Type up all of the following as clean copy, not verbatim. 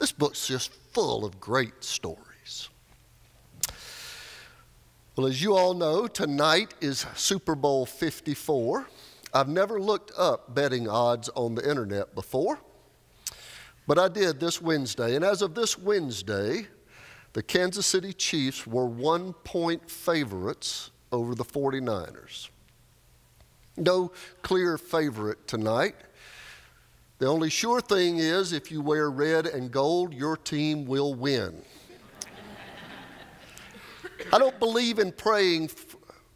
This book's just full of great stories. Well, as you all know, tonight is Super Bowl 54. I've never looked up betting odds on the internet before, but I did this Wednesday. And as of this Wednesday, the Kansas City Chiefs were 1-point favorites over the 49ers. No clear favorite tonight. The only sure thing is if you wear red and gold, your team will win. I don't believe in praying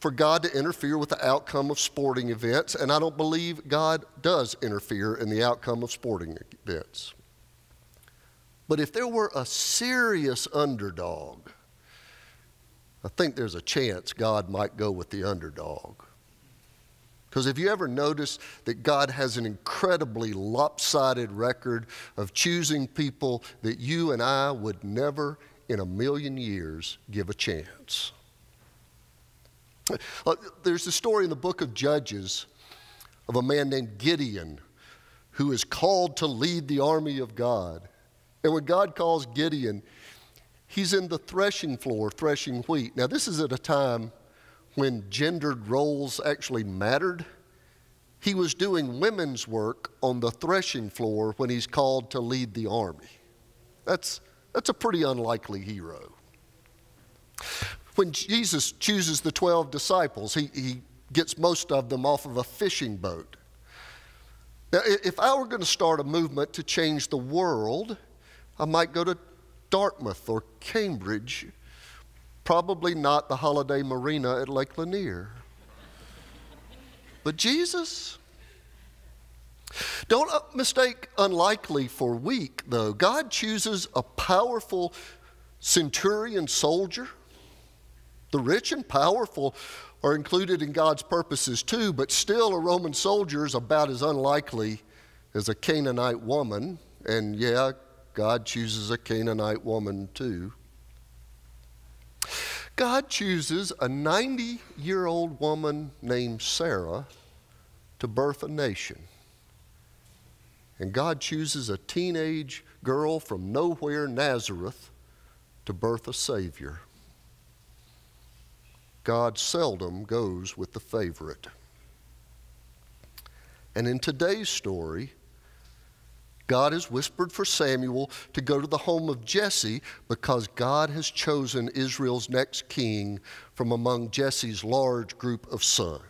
for God to interfere with the outcome of sporting events, and I don't believe God does interfere in the outcome of sporting events. But if there were a serious underdog, I think there's a chance God might go with the underdog. Because if you ever notice that God has an incredibly lopsided record of choosing people that you and I would never in a million years give a chance. There's a story in the book of Judges of a man named Gideon who is called to lead the army of God. And when God calls Gideon, he's in the threshing floor threshing wheat. Now this is at a time when gendered roles actually mattered. He was doing women's work on the threshing floor when he's called to lead the army. That's a pretty unlikely hero. When Jesus chooses the 12 disciples, he gets most of them off of a fishing boat. Now, if I were going to start a movement to change the world, I might go to Dartmouth or Cambridge. Probably not the holiday marina at Lake Lanier. But Jesus? Don't mistake unlikely for weak, though. God chooses a powerful centurion soldier. The rich and powerful are included in God's purposes too, but still a Roman soldier is about as unlikely as a Canaanite woman. And yeah, God chooses a Canaanite woman too. God chooses a 90-year-old woman named Sarah to birth a nation. And God chooses a teenage girl from nowhere, Nazareth, to birth a Savior. God seldom goes with the favorite. And in today's story, God has whispered for Samuel to go to the home of Jesse because God has chosen Israel's next king from among Jesse's large group of sons.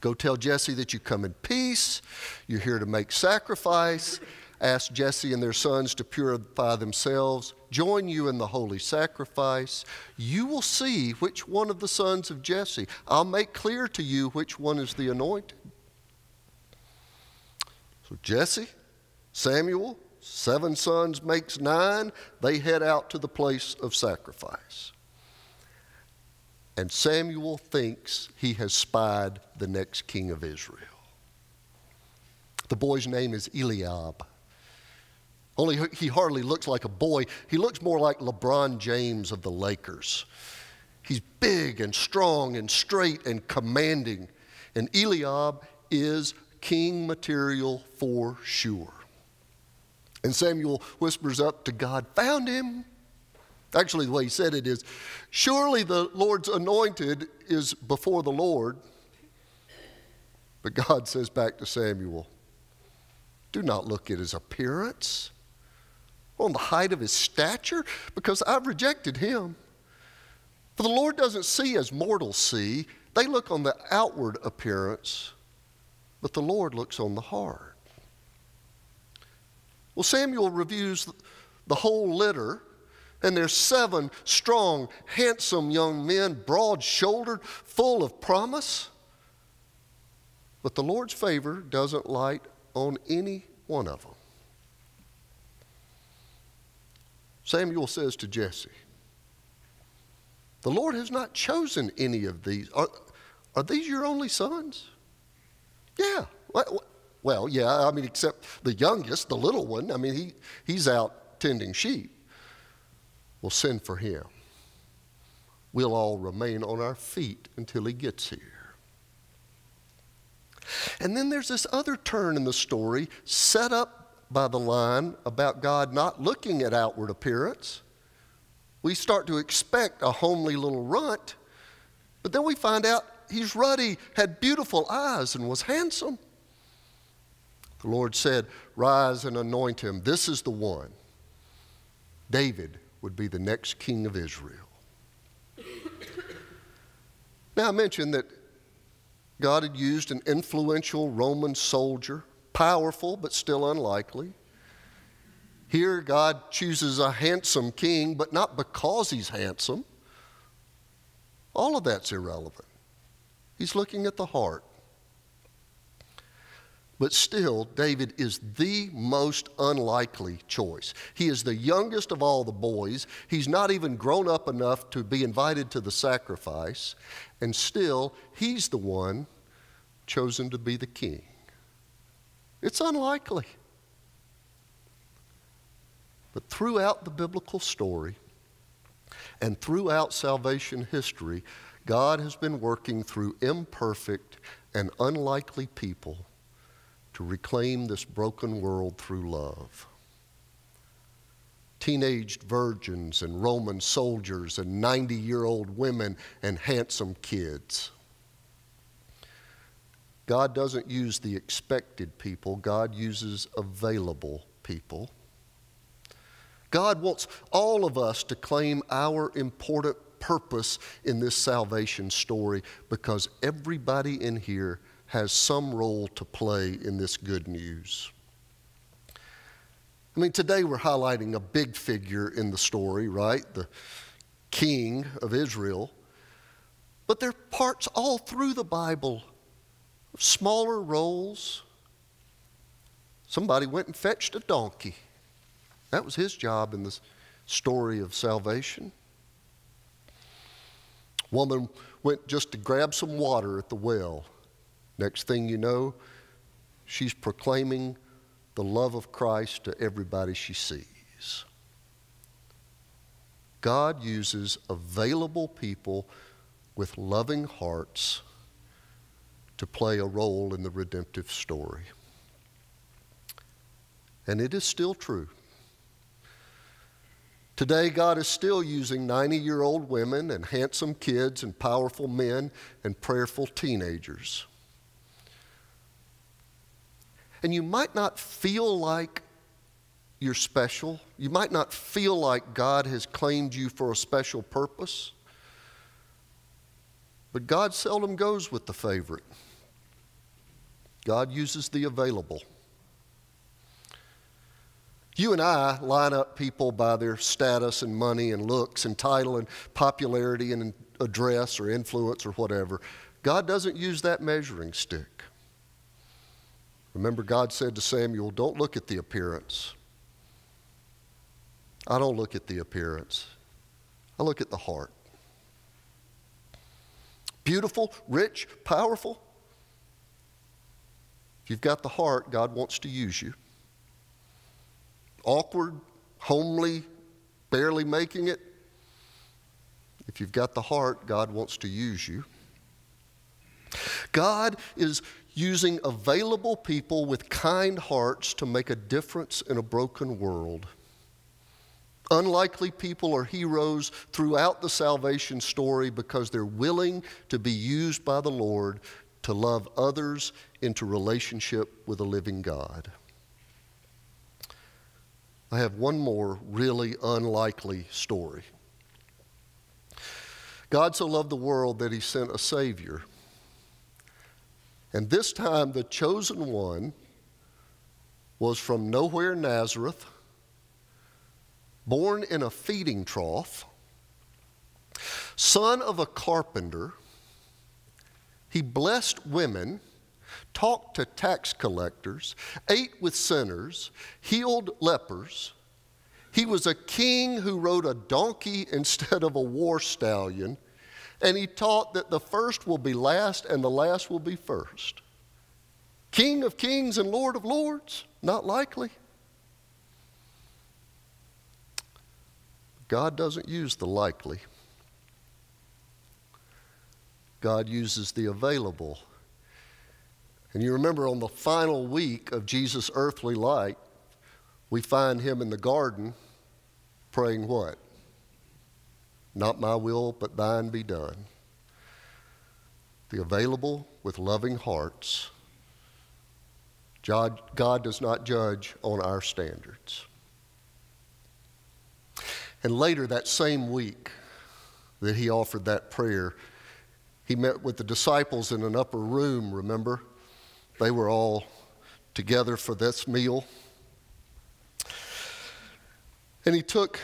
Go tell Jesse that you come in peace, you're here to make sacrifice, ask Jesse and their sons to purify themselves, join you in the holy sacrifice. You will see which one of the sons of Jesse. I'll make clear to you which one is the anointed. So Jesse, Samuel, 7 sons makes 9. They head out to the place of sacrifice. And Samuel thinks he has spied the next king of Israel. The boy's name is Eliab. Only he hardly looks like a boy. He looks more like LeBron James of the Lakers. He's big and strong and straight and commanding. And Eliab is king material for sure. And Samuel whispers up to God, "Found him." Actually, the way he said it is, "Surely the Lord's anointed is before the Lord." But God says back to Samuel, "Do not look at his appearance, on the height of his stature, because I've rejected him. For the Lord doesn't see as mortals see. They look on the outward appearance, but the Lord looks on the heart." Well, Samuel reviews the whole litter, and there's 7 strong, handsome young men, broad-shouldered, full of promise. But the Lord's favor doesn't light on any one of them. Samuel says to Jesse, "The Lord has not chosen any of these. Are these your only sons?" "Yeah. Well, yeah, I mean, except the youngest, the little one. I mean, he's out tending sheep." "We'll send for him. We'll all remain on our feet until he gets here." And then there's this other turn in the story set up by the line about God not looking at outward appearance, we start to expect a homely little runt, but then we find out he's ruddy, had beautiful eyes, and was handsome. The Lord said, "Rise and anoint him. This is the one." David would be the next king of Israel. Now, I mentioned that God had used an influential Roman soldier, powerful but still unlikely. Here, God chooses a handsome king, but not because he's handsome. All of that's irrelevant. He's looking at the heart. But still, David is the most unlikely choice. He is the youngest of all the boys. He's not even grown up enough to be invited to the sacrifice. And still, he's the one chosen to be the king. It's unlikely. But throughout the biblical story and throughout salvation history, God has been working through imperfect and unlikely people to reclaim this broken world through love. Teenaged virgins and Roman soldiers and 90-year-old women and handsome kids. God doesn't use the expected people. God uses available people. God wants all of us to claim our important purpose in this salvation story because everybody in here has some role to play in this good news. I mean, today we're highlighting a big figure in the story, right? The king of Israel. But there are parts all through the Bible of smaller roles. Somebody went and fetched a donkey. That was his job in the story of salvation. Woman went just to grab some water at the well. Next thing you know, she's proclaiming the love of Christ to everybody she sees. God uses available people with loving hearts to play a role in the redemptive story. And it is still true. Today, God is still using 90-year-old women and handsome kids and powerful men and prayerful teenagers. And you might not feel like you're special. You might not feel like God has claimed you for a special purpose. But God seldom goes with the favorite. God uses the available. You and I line up people by their status and money and looks and title and popularity and address or influence or whatever. God doesn't use that measuring stick. Remember, God said to Samuel, "Don't look at the appearance." I don't look at the appearance. I look at the heart. Beautiful, rich, powerful. If you've got the heart, God wants to use you. Awkward, homely, barely making it. If you've got the heart, God wants to use you. God is using available people with kind hearts to make a difference in a broken world. Unlikely people are heroes throughout the salvation story because they're willing to be used by the Lord to love others into relationship with a living God. I have one more really unlikely story. God so loved the world that he sent a Savior. And this time, the chosen one was from nowhere, Nazareth, born in a feeding trough, son of a carpenter. He blessed women, talked to tax collectors, ate with sinners, healed lepers. He was a king who rode a donkey instead of a war stallion. And he taught that the first will be last and the last will be first. King of kings and Lord of lords? Not likely. God doesn't use the likely. God uses the available. And you remember on the final week of Jesus' earthly life, We find him in the garden praying what? Not my will, but thine be done. The available with loving hearts. God does not judge on our standards. And later that same week that he offered that prayer, he met with the disciples in an upper room, remember? They were all together for this meal. And he took,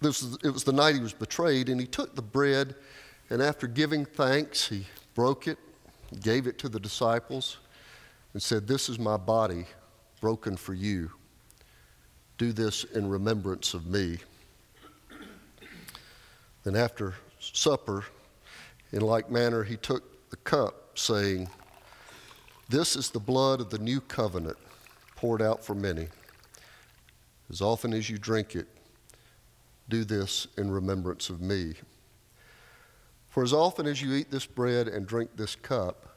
it was the night he was betrayed, and he took the bread, and after giving thanks, he broke it, gave it to the disciples, and said, "This is my body broken for you. Do this in remembrance of me." Then after supper, in like manner, he took the cup, saying, "This is the blood of the new covenant, poured out for many. As often as you drink it, do this in remembrance of me. For as often as you eat this bread and drink this cup,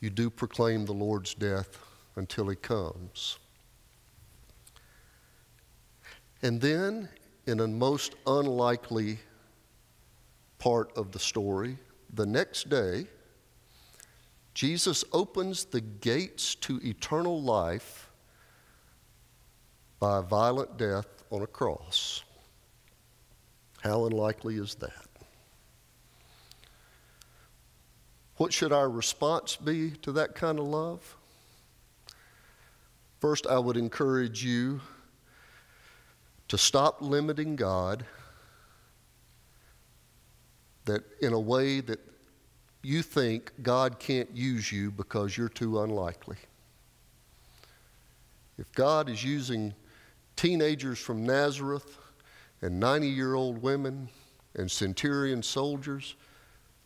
you do proclaim the Lord's death until he comes." And then, in a most unlikely part of the story, the next day, Jesus opens the gates to eternal life by a violent death on a cross. How unlikely is that? What should our response be to that kind of love? First, I would encourage you to stop limiting God in a way that you think God can't use you because you're too unlikely. If God is using teenagers from Nazareth and 90-year-old women and centurion soldiers,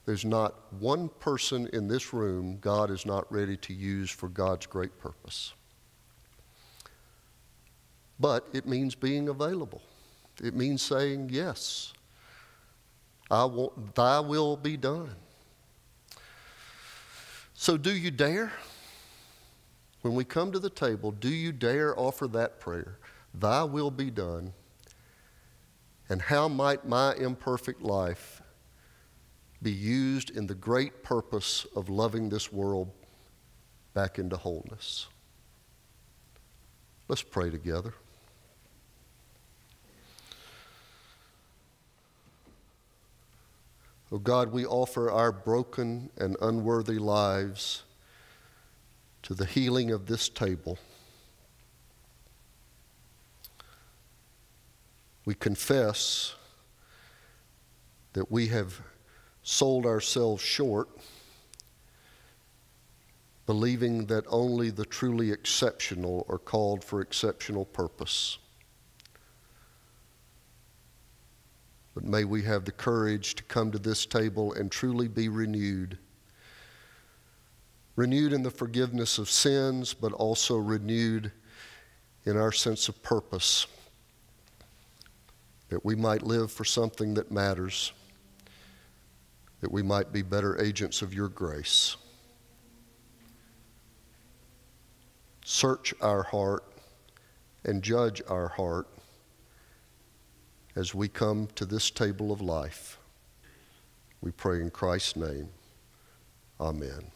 there's not one person in this room God is not ready to use for God's great purpose. But it means being available. It means saying, yes, I want, thy will be done. So do you dare? When we come to the table, do you dare offer that prayer? Thy will be done. And how might my imperfect life be used in the great purpose of loving this world back into wholeness? Let's pray together. Oh God, we offer our broken and unworthy lives to the healing of this table. We confess that we have sold ourselves short, believing that only the truly exceptional are called for exceptional purpose. But may we have the courage to come to this table and truly be renewed. Renewed in the forgiveness of sins, but also renewed in our sense of purpose, that we might live for something that matters, that we might be better agents of your grace. Search our heart and judge our heart as we come to this table of life. We pray in Christ's name. Amen.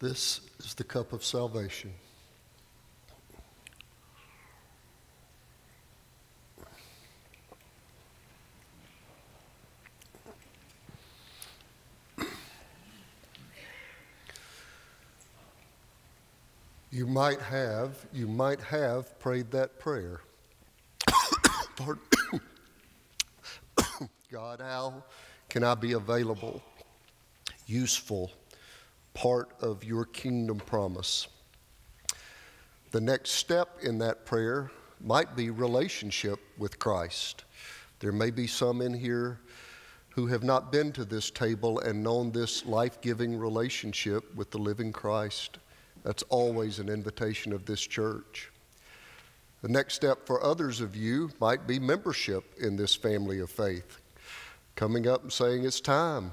This is the cup of salvation. You might have prayed that prayer. Pardon. God, how can I be available, useful, part of your kingdom promise? The next step in that prayer might be relationship with Christ. There may be some in here who have not been to this table and known this life-giving relationship with the living Christ. That's always an invitation of this church. The next step for others of you might be membership in this family of faith. Coming up and saying, it's time.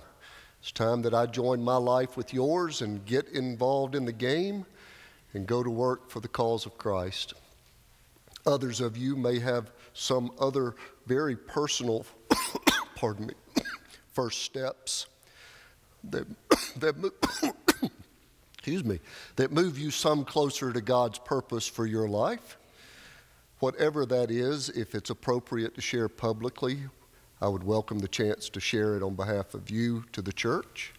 It's time that I join my life with yours and get involved in the game and go to work for the cause of Christ. Others of you may have some other very personal, pardon me, first steps that move you some closer to God's purpose for your life. Whatever that is, if it's appropriate to share publicly, I would welcome the chance to share it on behalf of you to the church.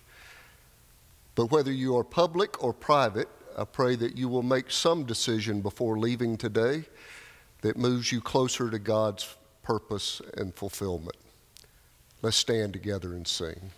But whether you are public or private, I pray that you will make some decision before leaving today that moves you closer to God's purpose and fulfillment. Let's stand together and sing.